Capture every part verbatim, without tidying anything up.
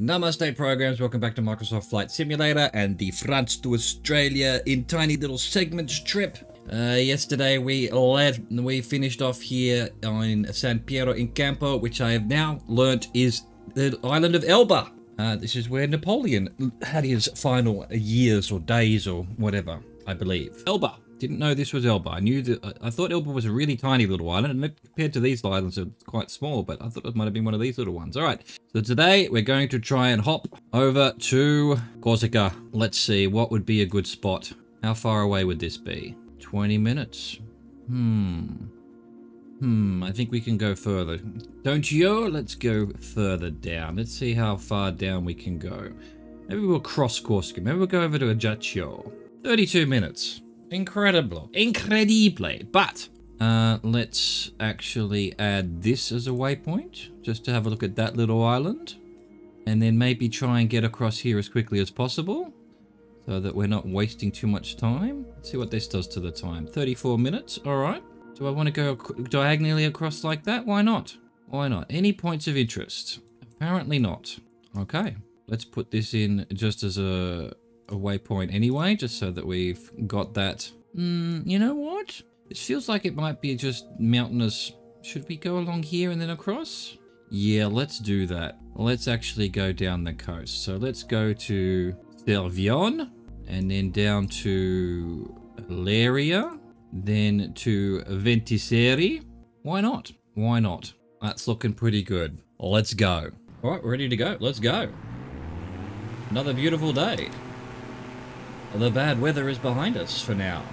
Namaste programs, welcome back to Microsoft Flight Simulator and the France to Australia in tiny little segments trip. Uh, yesterday we left, we finished off here on San Piero in Campo, which I have now learnt is the island of Elba. Uh, this is where Napoleon had his final years or days or whatever, I believe. Elba. Didn't know this was Elba. I knew that, I thought Elba was a really tiny little island, and compared to these islands are quite small, but I thought it might have been one of these little ones. All right, so today we're going to try and hop over to Corsica. Let's see what would be a good spot. How far away would this be? twenty minutes. Hmm. Hmm, I think we can go further. Don't you? Let's go further down. Let's see how far down we can go. Maybe we'll cross Corsica. Maybe we'll go over to Ajaccio. thirty-two minutes. Incredible. Incredible. But uh, let's actually add this as a waypoint just to have a look at that little island, and then maybe try and get across here as quickly as possible so that we're not wasting too much time. Let's see what this does to the time. thirty-four minutes. All right. Do I want to go diagonally across like that? Why not? Why not? Any points of interest? Apparently not. Okay. Let's put this in just as a... a waypoint anyway, just so that we've got that. Mm, you know what? It feels like it might be just mountainous. Should we go along here and then across? Yeah, let's do that. Let's actually go down the coast. So let's go to Cervione, and then down to Aleria, then to Ventiseri. Why not? Why not? That's looking pretty good. Let's go. All right, we're ready to go. Let's go. Another beautiful day. The bad weather is behind us for now.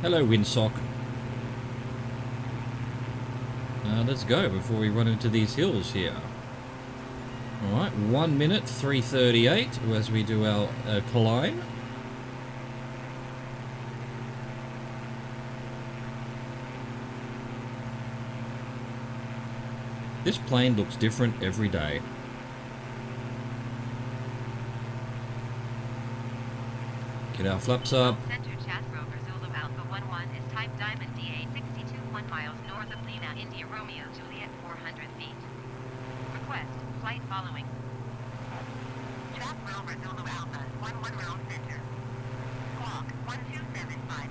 Hello, windsock. Uh, let's go before we run into these hills here. All right, one minute, three thirty-eight, as we do our uh, climb. This plane looks different every day. Get our flaps up. Center Chas Rover Zulu Alpha one one is type Diamond D A sixty-two, one miles north of Lima, India, Romeo, Juliet, four hundred feet. Request flight following. Chas Rover Zulu Alpha one one round center. Squawk one two seven five.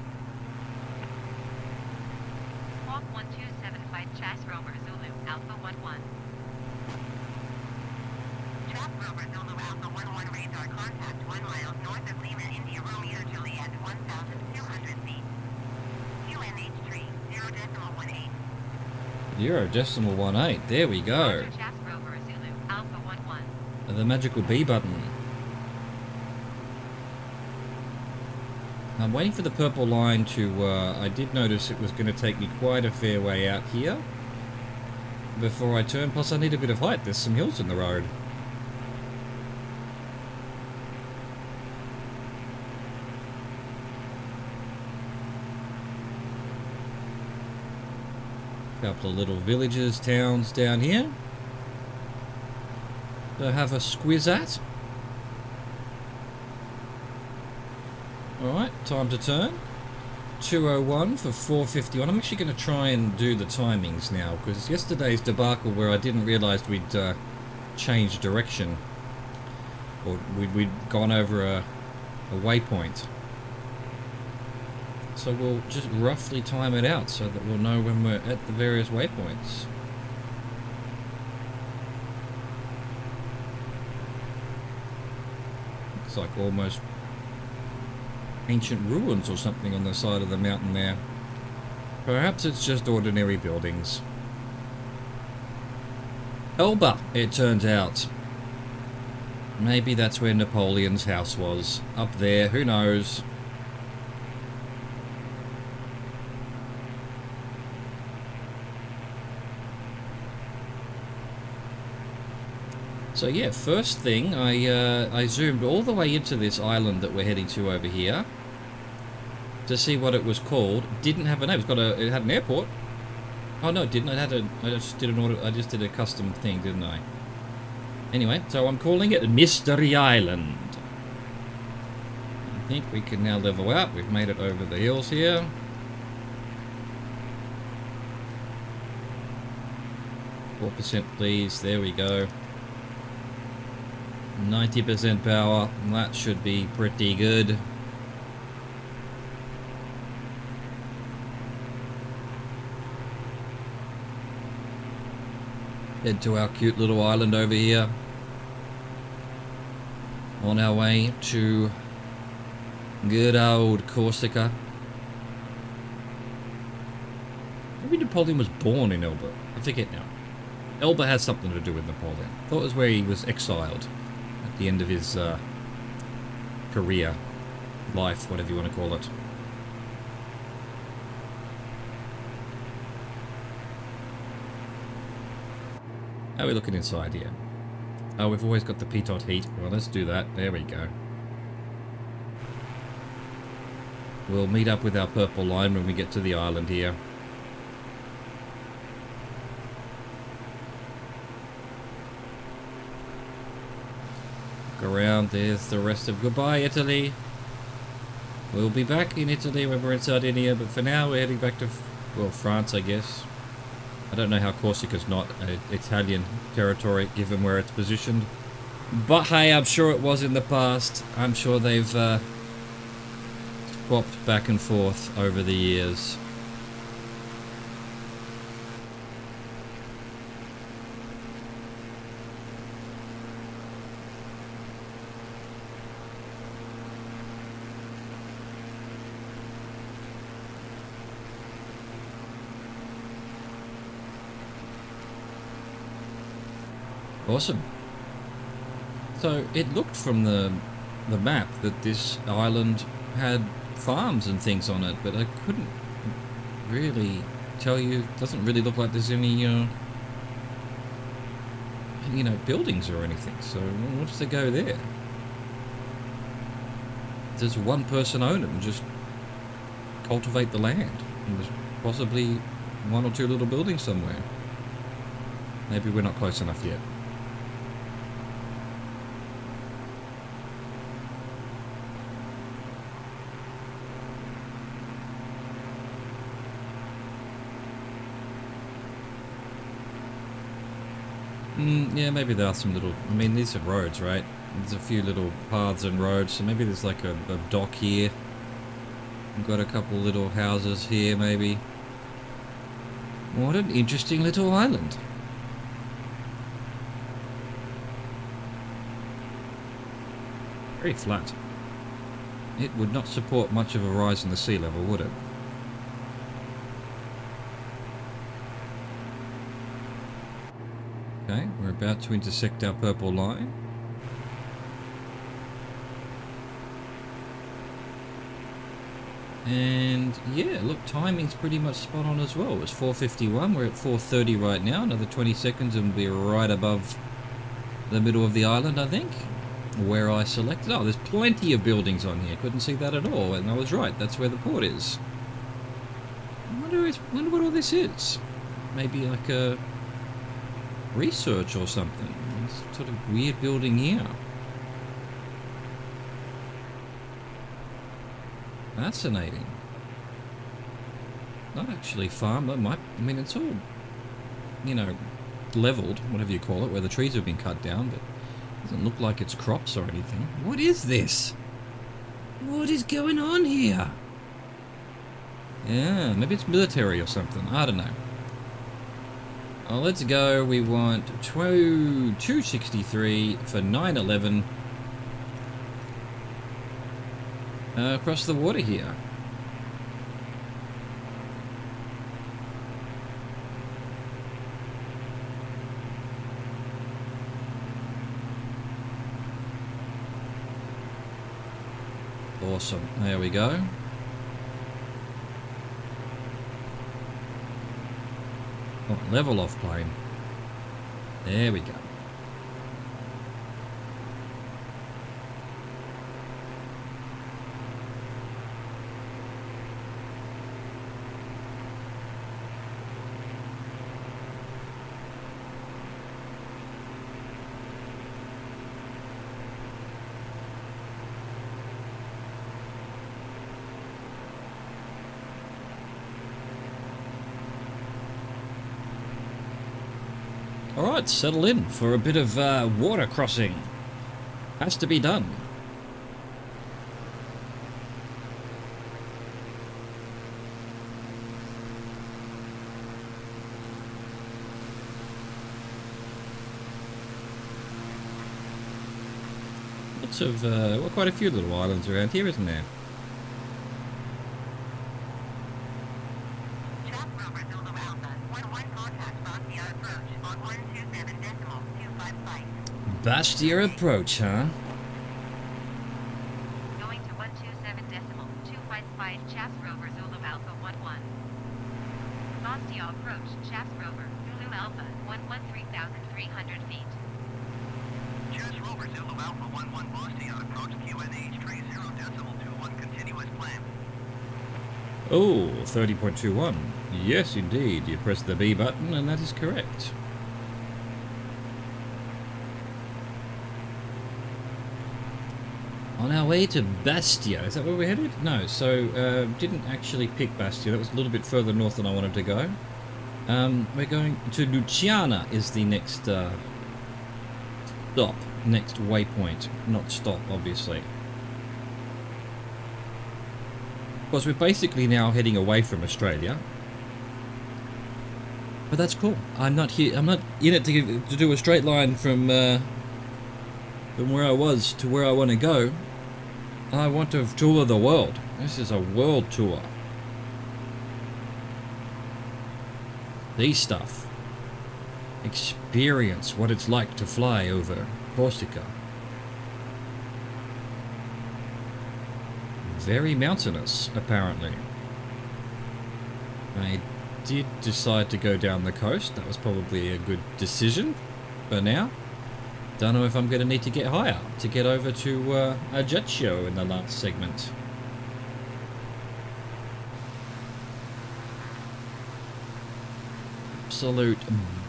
Squawk one two seven five Chas Rover Zulu Alpha one one. Chas Rover Zulu Alpha one one radar contact one mile north of Lima, India, Romeo, Juliet, one thousand two hundred feet. Q N H tree, zero decimal one eight. zero decimal one eight, there we go. Chas Rover Zulu Alpha one one. The magical B button. I'm waiting for the purple line to, uh, I did notice it was going to take me quite a fair way out here before I turn, plus I need a bit of height, there's some hills in the road. Couple of little villages, towns down here. So have a squiz at. Alright, time to turn. two oh one for four fifty-one. I'm actually going to try and do the timings now, because yesterday's debacle where I didn't realise we'd uh, changed direction, or we'd, we'd gone over a, a waypoint. So we'll just roughly time it out so that we'll know when we're at the various waypoints. Looks like almost ancient ruins or something on the side of the mountain there. Perhaps it's just ordinary buildings. Elba, it turns out. Maybe that's where Napoleon's house was. Up there, who knows? So yeah, first thing, I, uh, I zoomed all the way into this island that we're heading to over here to see what it was called. Didn't have a name. It's got a. It had an airport. Oh no, it didn't. It had a. I just did an order. I just did a custom thing, didn't I? Anyway, so I'm calling it Mystery Island. think we can now level up. We've made it over the hills here. four percent please, there we go. ninety percent power, that should be pretty good. Head to our cute little island over here. On our way to good old Corsica. Maybe Napoleon was born in Elba. I forget now. Elba has something to do with Napoleon. I thought it was where he was exiled at the end of his uh, career, life, whatever you want to call it. How are we looking inside here? Oh, we've always got the pitot heat. Well, let's do that. There we go. We'll meet up with our purple line when we get to the island here. Look around. There's the rest of goodbye, Italy. We'll be back in Italy when we're in Sardinia, but for now we're heading back to, well, France, I guess. I don't know how Corsica's not an Italian territory, given where it's positioned. But hey, I'm sure it was in the past. I'm sure they've uh, swapped back and forth over the years. Awesome. So it looked from the the map that this island had farms and things on it, but I couldn't really tell you. It doesn't really look like there's any uh, you know, buildings or anything. So what's the go there? Does one person own it and just cultivate the land? And there's possibly one or two little buildings somewhere. Maybe we're not close enough yet. Mm, yeah, maybe there are some little... I mean, these are roads, right? There's a few little paths and roads, so maybe there's like a, a dock here. We've got a couple little houses here, maybe. What an interesting little island. Very flat. It would not support much of a rise in the sea level, would it? Okay, we're about to intersect our purple line. And yeah, look, timing's pretty much spot on as well. It's four fifty-one, we're at four thirty right now. Another twenty seconds and we'll be right above the middle of the island, I think. Where I selected. Oh, there's plenty of buildings on here. Couldn't see that at all, and I was right. That's where the port is. I wonder, if, wonder what all this is. Maybe like a research or something. This sort of weird building here. Fascinating. Not actually farm. That might. I mean, it's all, you know, leveled, whatever you call it, where the trees have been cut down, but. Doesn't look like it's crops or anything. What is this? What is going on here? Yeah, maybe it's military or something. I don't know. Oh, let's go. We want two sixty-three for nine eleven. Uh, across the water here. Awesome. There we go. Oh, level off plane. There we go. Alright, settle in for a bit of uh, water crossing. Has to be done. Lots of, uh, well, quite a few little islands around here, isn't there? Bastia approach, huh? Going to one two seven decimal two five five Chas Rover Zulu Alpha one one. Bastia approach Chas Rover Zulu Alpha one one three thousand three hundred feet. Chas Rover Zulu Alpha one one Bastia approach Q N H thirty decimal two one continuous plan. Oh, thirty point two one. Yes, indeed. You press the B button and that is correct. On our way to Bastia, is that where we're headed? No, so uh, didn't actually pick Bastia, that was a little bit further north than I wanted to go. Um, we're going to Lucciana is the next uh, stop, next waypoint, not stop obviously. Because we're basically now heading away from Australia. But that's cool, I'm not here, I'm not in it to, give, to do a straight line from, uh, from where I was to where I want to go. I want to tour the world. This is a world tour. The stuff. Experience what it's like to fly over Corsica. Very mountainous, apparently. I did decide to go down the coast. That was probably a good decision for now. Don't know if I'm going to need to get higher to get over to uh, Ajaccio in the last segment. Absolute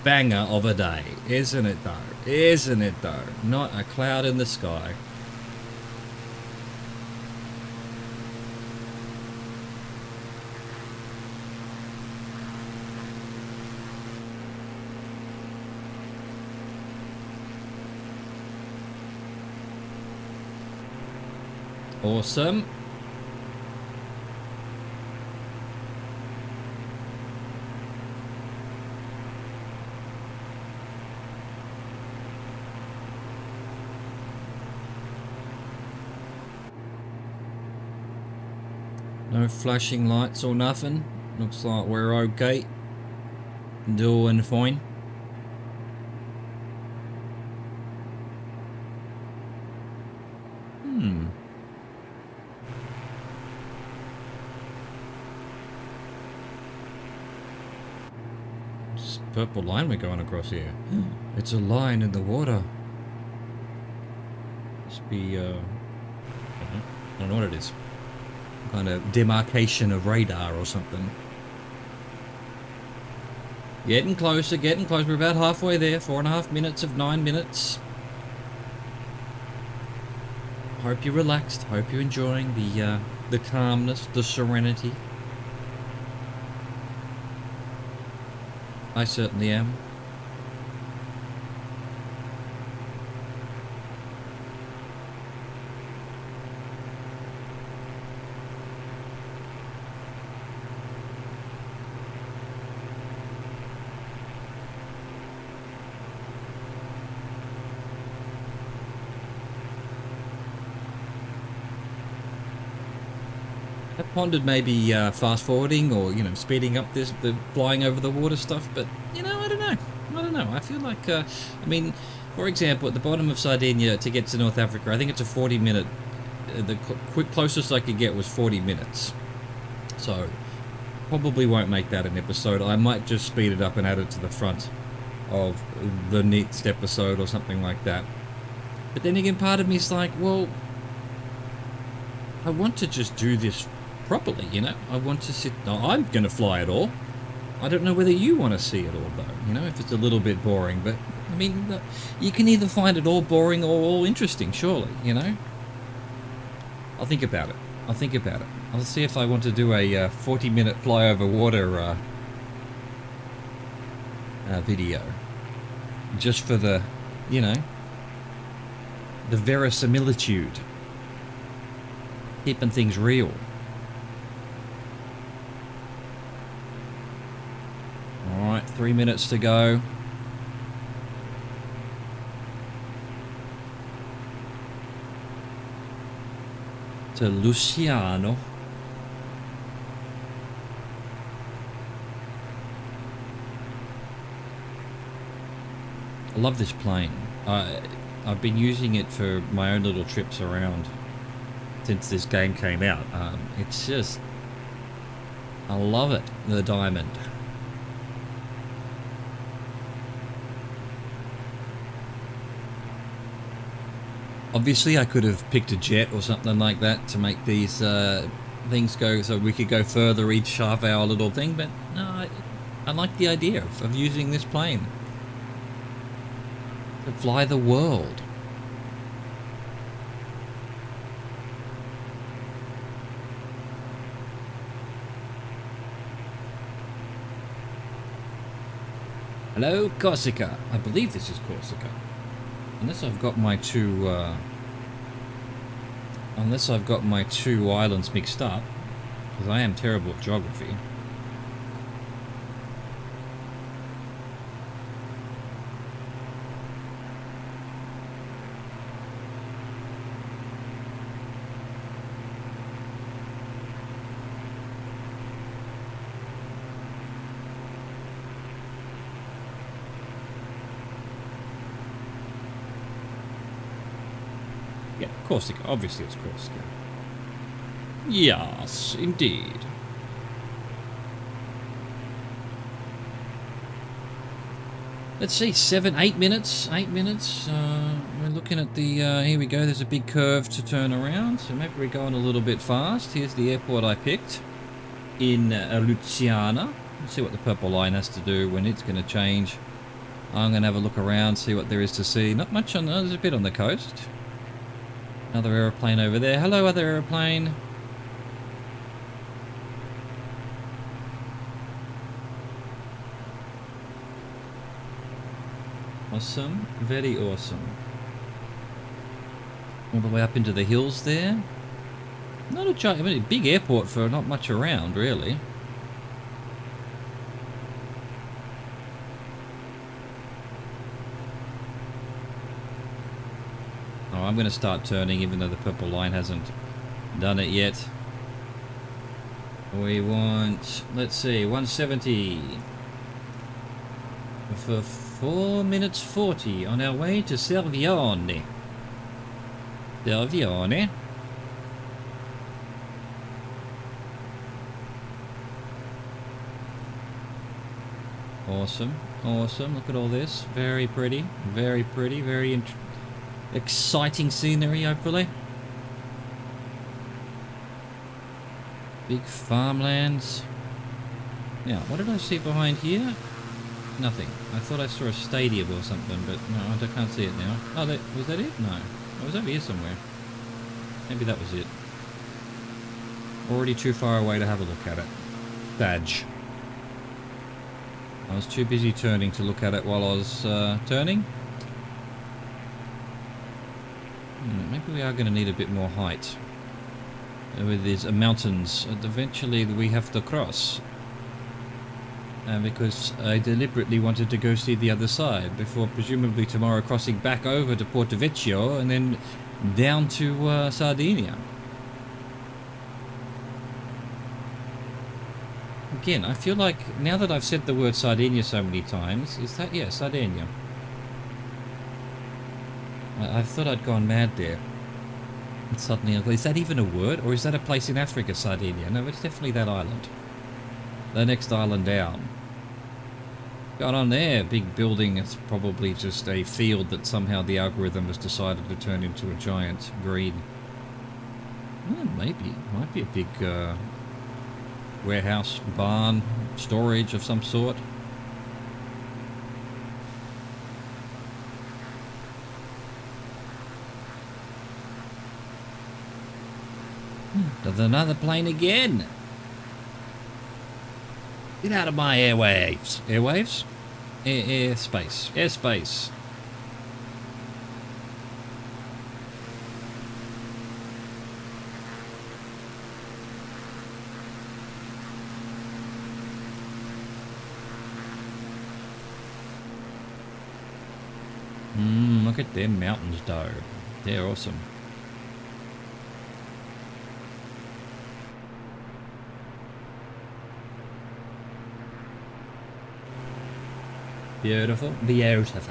banger of a day, isn't it though? Isn't it though? Not a cloud in the sky. Awesome. No flashing lights or nothing. Looks like we're okay. Doing fine. Hmm. Purple line we're going across here. It's a line in the water. Must be, uh, I don't know. I don't know what it is. Kind of demarcation of radar or something. Getting closer, getting closer. We're about halfway there. Four and a half minutes of nine minutes. Hope you're relaxed. Hope you're enjoying the, uh, the calmness, the serenity. I certainly am. I pondered maybe uh, fast forwarding or, you know, speeding up this, the flying over the water stuff, but, you know, I don't know. I don't know. I feel like, uh, I mean, for example, at the bottom of Sardinia to get to North Africa, I think it's a forty minute, uh, the quick closest I could get was forty minutes. So, probably won't make that an episode. I might just speed it up and add it to the front of the next episode or something like that. But then again, part of me is like, well, I want to just do this properly, you know. I want to sit. No, I'm going to fly it all. I don't know whether you want to see it all, though. You know, if it's a little bit boring, but I mean, you can either find it all boring or all interesting, surely. You know. I'll think about it. I'll think about it. I'll see if I want to do a uh, forty-minute fly over water uh, uh, video. just for the, you know, the verisimilitude, keeping things real. All right, three minutes to go. To Luciano. I love this plane. I, I've been using it for my own little trips around since this game came out. Um, it's just, I love it, the Diamond. Obviously I could have picked a jet or something like that to make these uh, things go so we could go further each half hour little thing, but no, I, I like the idea of, of using this plane to fly the world. Hello, Corsica. I believe this is Corsica. Unless I've got my two, uh, unless I've got my two islands mixed up, because I am terrible at geography. Corsica, obviously it's Corsica. Yes, indeed. Let's see, seven, eight minutes, eight minutes. Uh, we're looking at the, uh, here we go, there's a big curve to turn around. So maybe we're going a little bit fast. Here's the airport I picked in uh, Lucciana. Let's see what the purple line has to do when it's going to change. I'm going to have a look around, see what there is to see. Not much on, uh, there's a bit on the coast. Another aeroplane over there. Hello, other aeroplane. Awesome. Very awesome. All the way up into the hills there. Not a giant, I mean, a big airport for not much around, really. I'm going to start turning even though the purple line hasn't done it yet. We want, let's see, one seventy for four minutes forty on our way to Cervione. Cervione. Awesome, awesome. Look at all this. Very pretty, very pretty, very interesting. Exciting scenery, hopefully. Big farmlands. Now, what did I see behind here? Nothing. I thought I saw a stadium or something, but no, I can't see it now. Oh, that, was that it? No. It was over here somewhere. Maybe that was it. Already too far away to have a look at it. Badge. I was too busy turning to look at it while I was uh, turning. Maybe we are going to need a bit more height with these mountains and eventually we have to cross, and because I deliberately wanted to go see the other side before presumably tomorrow crossing back over to Porto Vecchio and then down to uh, Sardinia. Again, I feel like now that I've said the word Sardinia so many times, is that, yeah, Sardinia. I thought I'd gone mad there. And suddenly, is that even a word? Or is that a place in Africa, Sardinia? No, it's definitely that island. The next island down. Going on there, big building. It's probably just a field that somehow the algorithm has decided to turn into a giant green. Well, maybe. Might be a big uh, warehouse, barn, storage of some sort. There's another plane again. Get out of my airwaves. Airwaves? air, air, space. Air, space. Mmm, look at them mountains, though. They're awesome. Beautiful, beautiful.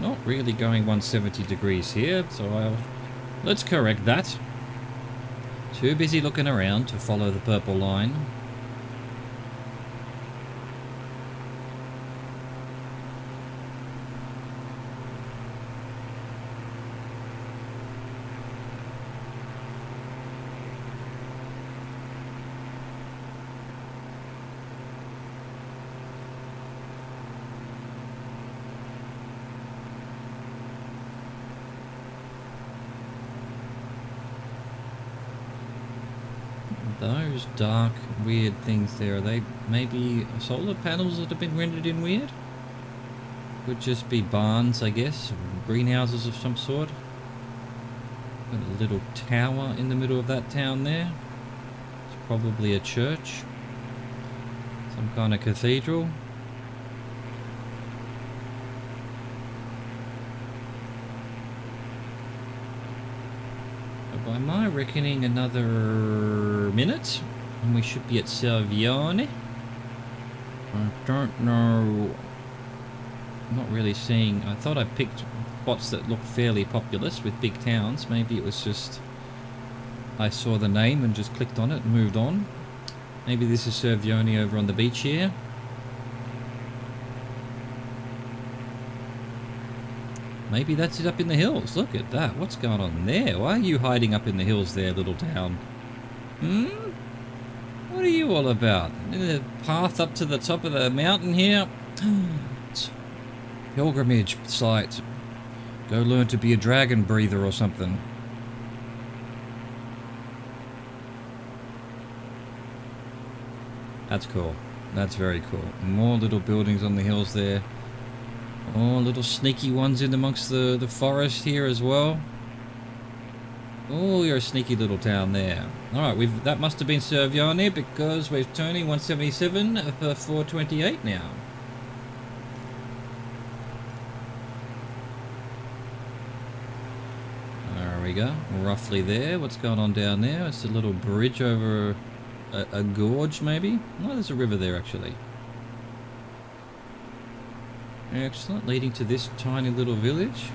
Not really going one hundred seventy degrees here, so I'll... let's correct that. Too busy looking around to follow the purple line. Those dark, weird things there, are they maybe solar panels that have been rendered in weird? Could just be barns, I guess, greenhouses of some sort. Got a little tower in the middle of that town there. It's probably a church. Some kind of cathedral. By my reckoning, another minute, and we should be at Cervione. I don't know. I'm not really seeing. I thought I picked spots that looked fairly populous with big towns. Maybe it was just I saw the name and just clicked on it and moved on. Maybe this is Cervione over on the beach here. Maybe that's it up in the hills. Look at that. What's going on there? Why are you hiding up in the hills there, little town? Hmm? What are you all about? The path up to the top of the mountain here? It's pilgrimage site. Go learn to be a dragon breather or something. That's cool. That's very cool. More little buildings on the hills there. Oh, little sneaky ones in amongst the, the forest here as well. Oh, you're a sneaky little town there. Alright, we've that must have been Cervione because we're turning one seventy-seven for four twenty-eight now. There we go. Roughly there. What's going on down there? It's a little bridge over a, a gorge maybe? Oh, there's a river there actually. Excellent, leading to this tiny little village.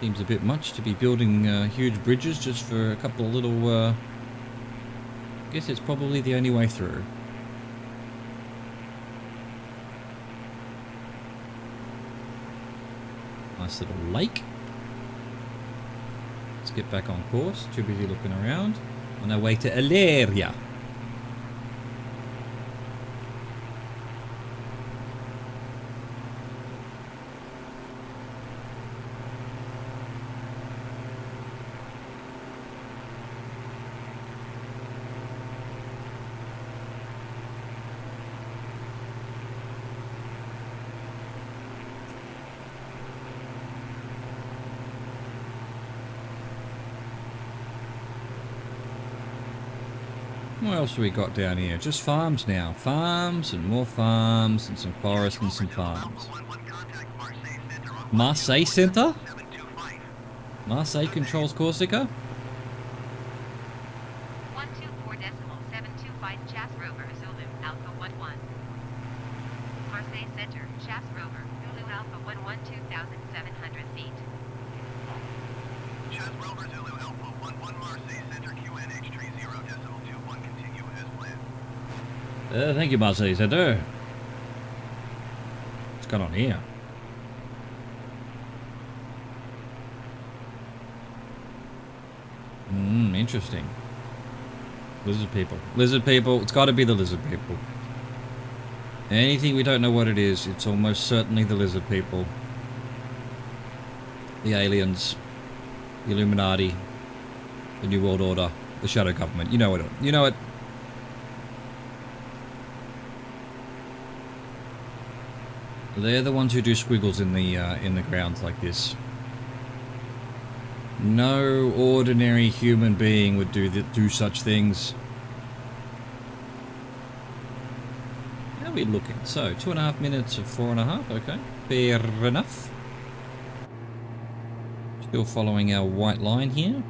Seems a bit much to be building uh, huge bridges just for a couple of little... Uh, I guess it's probably the only way through. Nice little lake. Let's get back on course, too busy looking around. On our way to Aleria. What else have we got down here? Just farms now. Farms and more farms and some forest and some farms. Marseille Centre? Marseille controls Corsica? one two four seven two five Chas Rover, Zulu, Alpha one one. Marseille Centre, Chas Rover, Zulu, Alpha one one, two thousand seven hundred feet. Chas Rover, Zulu, Alpha one one, Marseille Centre, Q N H tree zero decimal. Uh, thank you, Marseille Centre. What's going on here? Hmm, interesting. Lizard people. Lizard people. It's got to be the lizard people. Anything we don't know what it is, it's almost certainly the lizard people. The aliens. The Illuminati. The New World Order. The Shadow Government. You know it. You know it. They're the ones who do squiggles in the uh, in the ground like this. No ordinary human being would do th do such things. How are we looking? So two and a half minutes of four and a half. Okay, fair enough. Still following our white line here.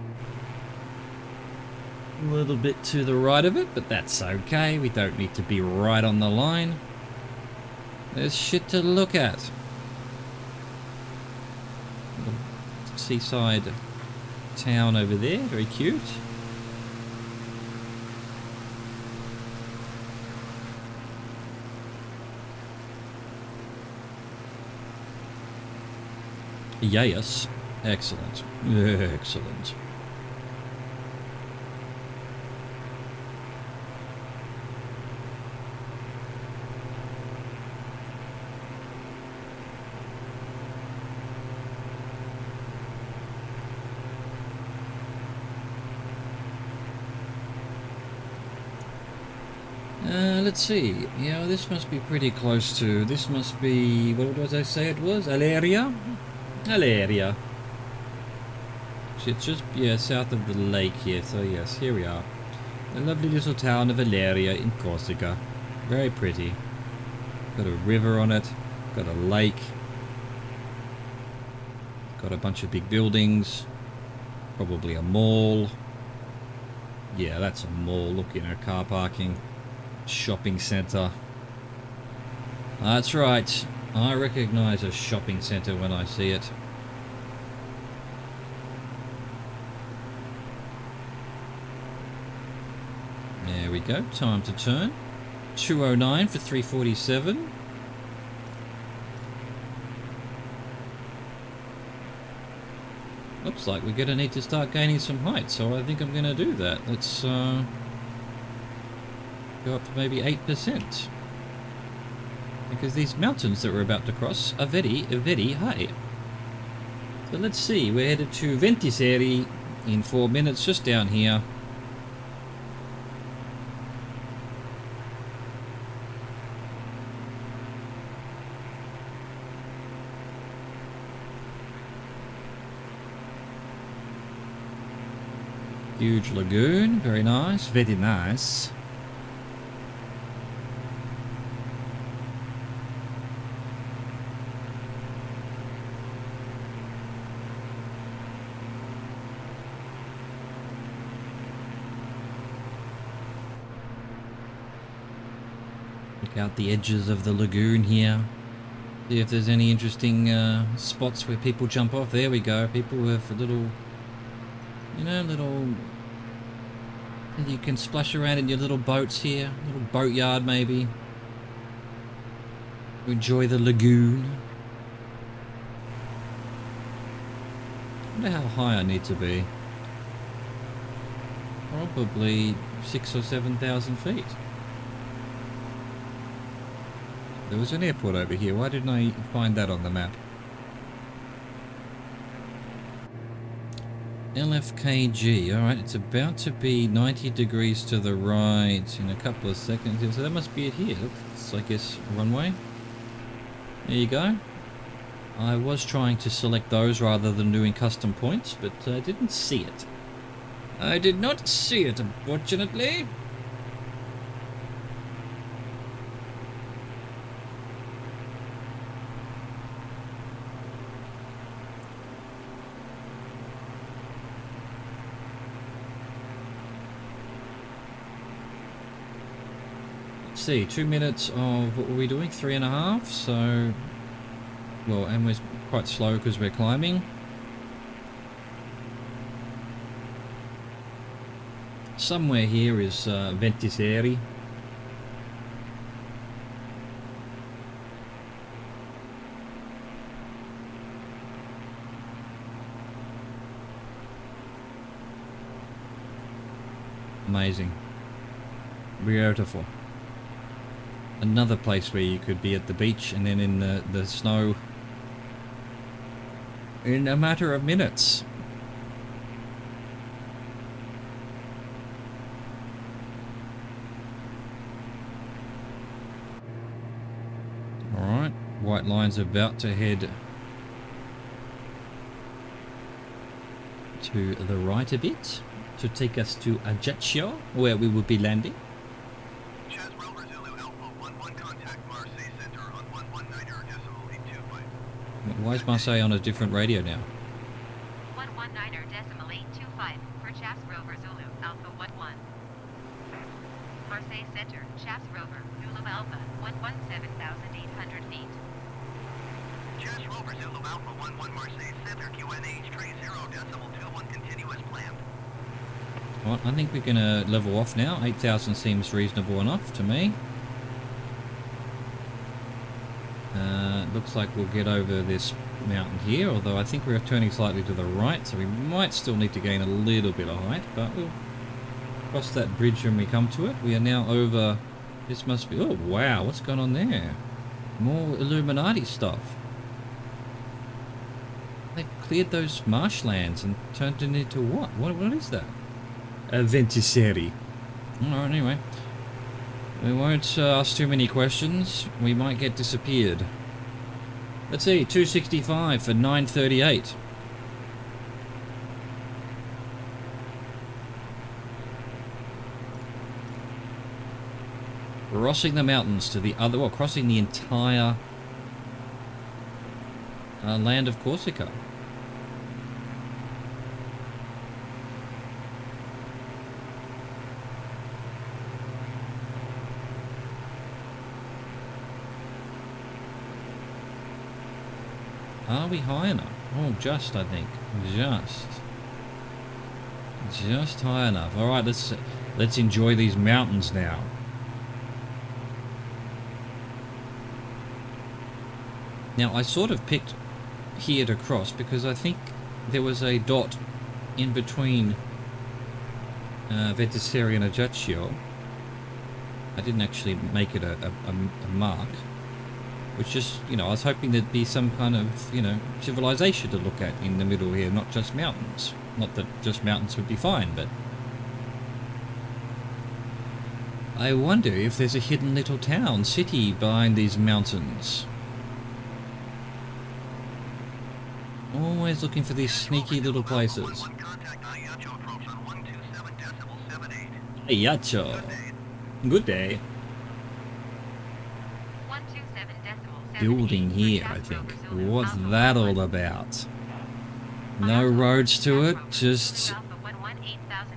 A little bit to the right of it, but that's okay. We don't need to be right on the line. There's shit to look at. Little seaside town over there, very cute. Yes, excellent, excellent. Let's see, you know, this must be pretty close to, this must be, what did I say it was? Aleria? Aleria. It's just, yeah, south of the lake here, so yes, here we are. The lovely little town of Aleria in Corsica. Very pretty. Got a river on it, got a lake. Got a bunch of big buildings. Probably a mall. Yeah, that's a mall, look, you know, car parking. Shopping centre. That's right. I recognise a shopping centre when I see it. There we go. Time to turn. two oh nine for three forty-seven. Looks like we're going to need to start gaining some height, so I think I'm going to do that. Let's... Uh go up to maybe eight percent, because these mountains that we're about to cross are very, very high. So let's see, we're headed to Ventiseri in four minutes, just down here. Huge lagoon, very nice, very nice. Out the edges of the lagoon here. See if there's any interesting uh, spots where people jump off. There we go. People with a little, you know, little... You can splash around in your little boats here. Little boatyard maybe. Enjoy the lagoon. I wonder how high I need to be. Probably six or seven thousand feet. There was an airport over here. Why didn't I find that on the map? L F K G. Alright, it's about to be ninety degrees to the right in a couple of seconds here. So that must be it here. It's, I guess, runway. There you go. I was trying to select those rather than doing custom points, but I didn't see it. I did not see it, unfortunately. See, two minutes of what were we doing? Three and a half. So, well, and we're quite slow because we're climbing. Somewhere here is uh, Ventiseri. Amazing, beautiful. Another place where you could be at the beach and then in the, the snow in a matter of minutes. Alright, white line's about to head to the right a bit to take us to Ajaccio, where we will be landing. Chas Rover Zulu Alpha one one, contact Marseille Center on one one nine point eight two five. Why is Marseille on a different radio now? one one nine point eight two five for Chas Rover Zulu Alpha one one. Marseille Center, Chas Rover Zulu Alpha one one seven thousand eight hundred feet. Chas Rover Zulu Alpha one one, Marseille Center, Q N H three zero decimal two one, continue as planned. I think we're going to level off now. eight thousand seems reasonable enough to me. Uh, looks like we'll get over this mountain here, although I think we're turning slightly to the right, so we might still need to gain a little bit of height, but we'll cross that bridge when we come to it. We are now over... This must be... Oh, wow, what's going on there? More Illuminati stuff. They've cleared those marshlands and turned it into what? What, what is that? Uh, Ventiseri. Alright, anyway. We won't uh, ask too many questions. We might get disappeared. Let's see, two sixty-five for nine thirty-eight. Crossing the mountains to the other... Well, crossing the entire uh, land of Corsica. Are we high enough? Oh, just, I think. Just. Just high enough. Alright, let's let's enjoy these mountains now. Now, I sort of picked here to cross because I think there was a dot in between uh, Ventiseri and Ajaccio. I didn't actually make it a, a, a mark. Which just, you know, I was hoping there'd be some kind of, you know, civilization to look at in the middle here, not just mountains. Not that just mountains would be fine, but... I wonder if there's a hidden little town, city, behind these mountains. Always looking for these sneaky little places. Ajaccio. Good day. Building here, I think. What's that all about? No roads to it, just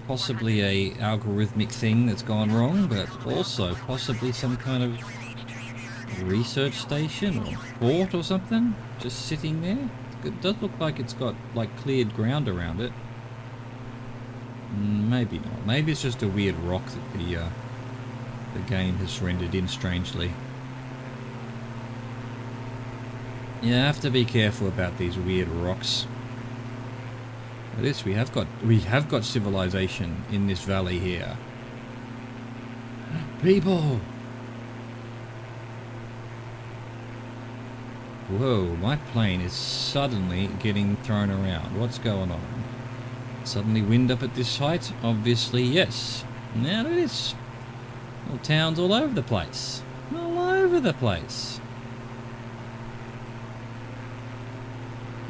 possibly a algorithmic thing that's gone wrong, but also possibly some kind of research station or port or something just sitting there. It does look like it's got like cleared ground around it. Maybe not. Maybe it's just a weird rock that the uh, the game has rendered in strangely. You have to be careful about these weird rocks. At least we have got we have got civilization in this valley here. People. Whoa, my plane is suddenly getting thrown around. What's going on? Suddenly wind up at this height? Obviously, yes. Now look at this. Little towns all over the place. All over the place.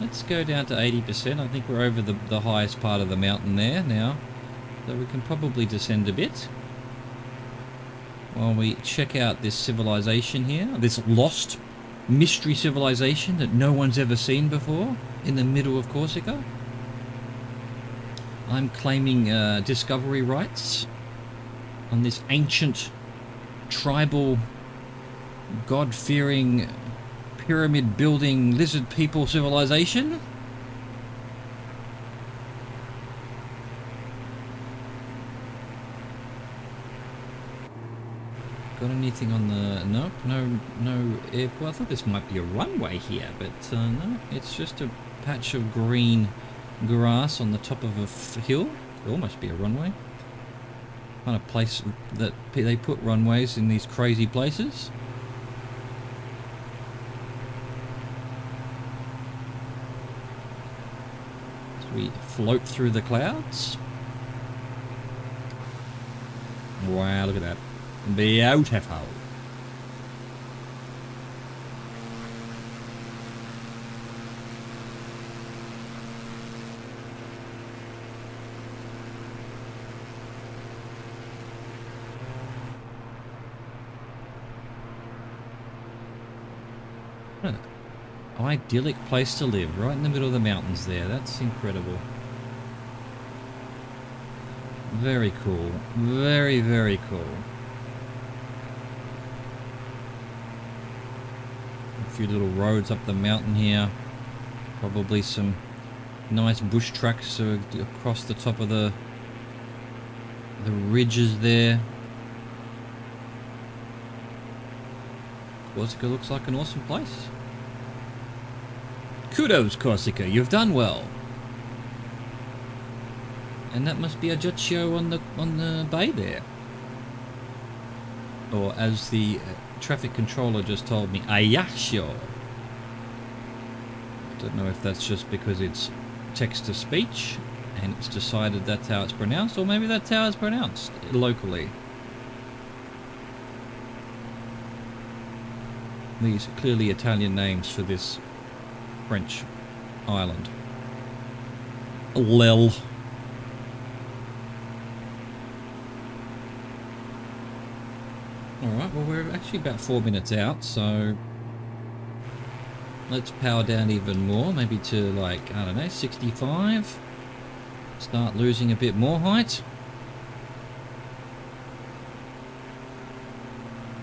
Let's go down to eighty percent. I think we're over the, the highest part of the mountain there now. So we can probably descend a bit. While we check out this civilization here. This lost mystery civilization that no one's ever seen before in the middle of Corsica. I'm claiming uh, discovery rights on this ancient tribal god-fearing pyramid building lizard people civilization. Got anything on the... Nope, no, no airport. I thought this might be a runway here, but uh, no, it's just a patch of green grass on the top of a f hill. Could almost be a runway. Kind of place that they put runways in these crazy places. We float through the clouds. Wow, look at that. Beautiful. idyllic place to live, right in the middle of the mountains there. That's incredible. Very cool. Very, very cool. A few little roads up the mountain here. Probably some nice bush tracks across the top of the the ridges there. Corsica looks like an awesome place. Kudos, Corsica, you've done well. And that must be Ajaccio on the on the bay there. Or as the traffic controller just told me, Ajaccio. Don't know if that's just because it's text to speech and it's decided that's how it's pronounced, or maybe that's how it's pronounced locally. These are clearly Italian names for this French island. Lel. Alright, well, we're actually about four minutes out, so let's power down even more, maybe to, like, I don't know, sixty-five. Start losing a bit more height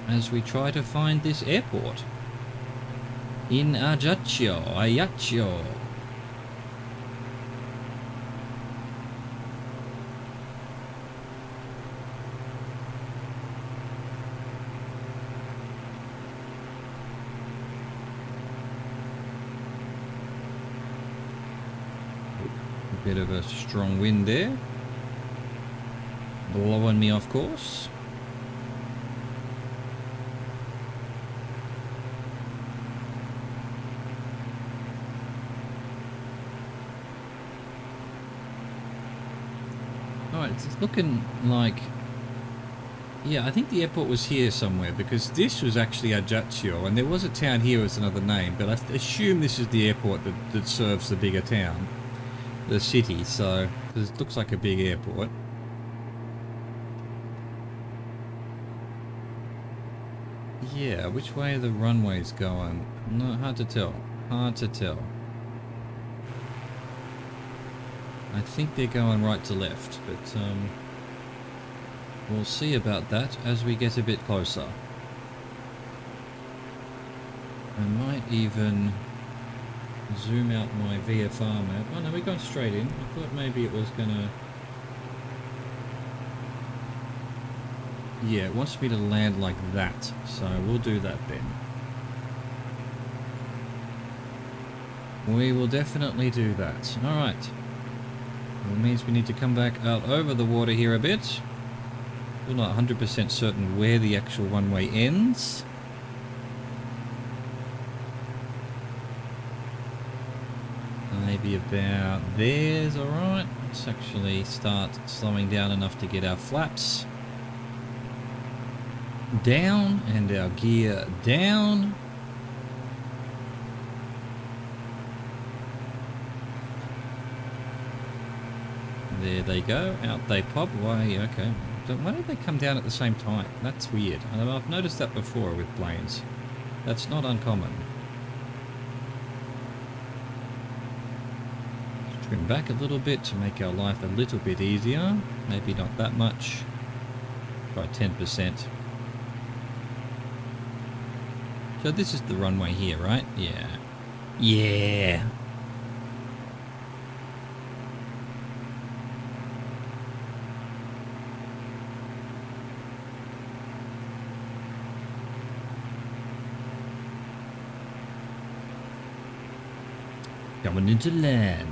as we try to find this airport in Ajaccio, Ajaccio. A bit of a strong wind there, blowing me off course. It's looking like, yeah, I think the airport was here somewhere, because this was actually Ajaccio, and there was a town here with another name, but I assume this is the airport that, that serves the bigger town, the city, so, because it looks like a big airport. Yeah, which way are the runways going? No, hard to tell, hard to tell. I think they're going right to left, but um, we'll see about that as we get a bit closer. I might even zoom out my V F R map. Oh no, we're going straight in. I thought maybe it was gonna... Yeah, it wants me to land like that, so we'll do that then. We will definitely do that. Alright. It means we need to come back out over the water here a bit. We're not one hundred percent certain where the actual runway ends. Maybe about there's alright. Let's actually start slowing down enough to get our flaps down and our gear down. There they go, out they pop. Why, okay. Why don't they come down at the same time? That's weird. I've noticed that before with planes. That's not uncommon. Let's trim back a little bit to make our life a little bit easier. Maybe not that much. By ten percent. So this is the runway here, right? Yeah. Yeah! Coming into land.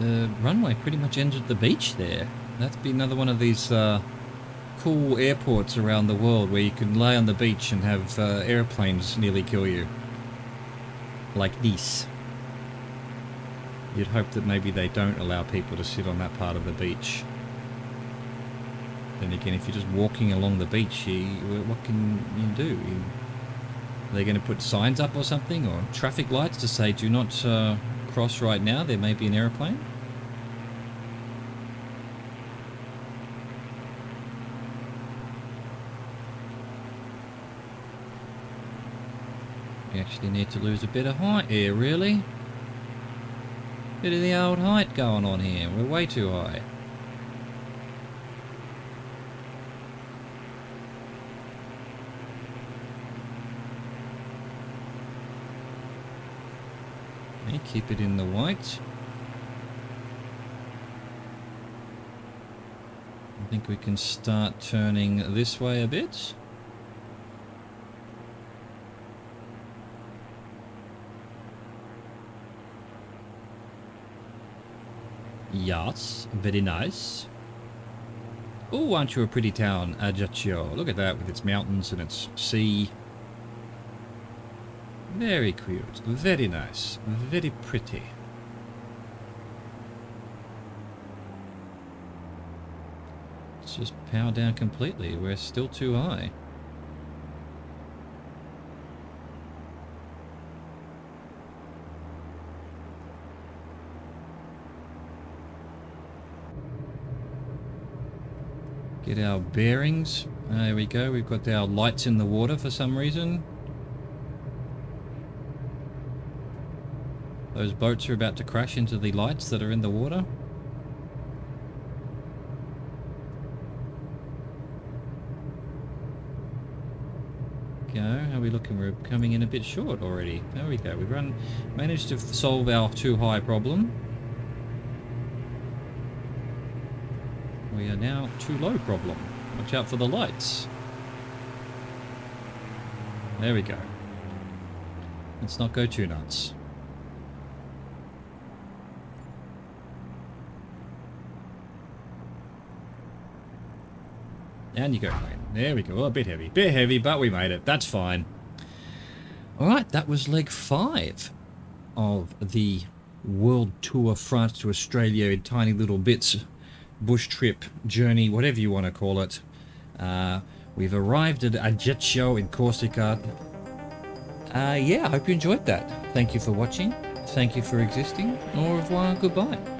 The runway pretty much ends at the beach there. That's been another one of these uh, cool airports around the world where you can lay on the beach and have uh, airplanes nearly kill you. Like Nice. You'd hope that maybe they don't allow people to sit on that part of the beach. Then again, if you're just walking along the beach, you, what can you do? You, are they going to put signs up or something, or traffic lights to say do not uh, cross right now, there may be an airplane? We actually need to lose a bit of height here, really. Bit of the old height going on here. We're way too high. Okay, keep it in the white. I think we can start turning this way a bit. Yes, very nice. Oh, aren't you a pretty town, Ajaccio? Look at that, with its mountains and its sea. Very cute, very nice, very pretty. Let's just power down completely, we're still too high. Get our bearings. There we go. We've got our lights in the water for some reason. Those boats are about to crash into the lights that are in the water. Go. How are we looking? We're coming in a bit short already. There we go. We've run, managed to solve our too high problem. We are now too low problem. Watch out for the lights. There we go. Let's not go too nuts. And you go plane. There we go. Oh, a bit heavy. Bit heavy, but we made it. That's fine. Alright, that was leg five of the World Tour France to Australia in tiny little bits. Bush trip, journey, whatever you want to call it. Uh, we've arrived at Ajaccio in Corsica. Uh, yeah, I hope you enjoyed that. Thank you for watching. Thank you for existing. Au revoir, goodbye.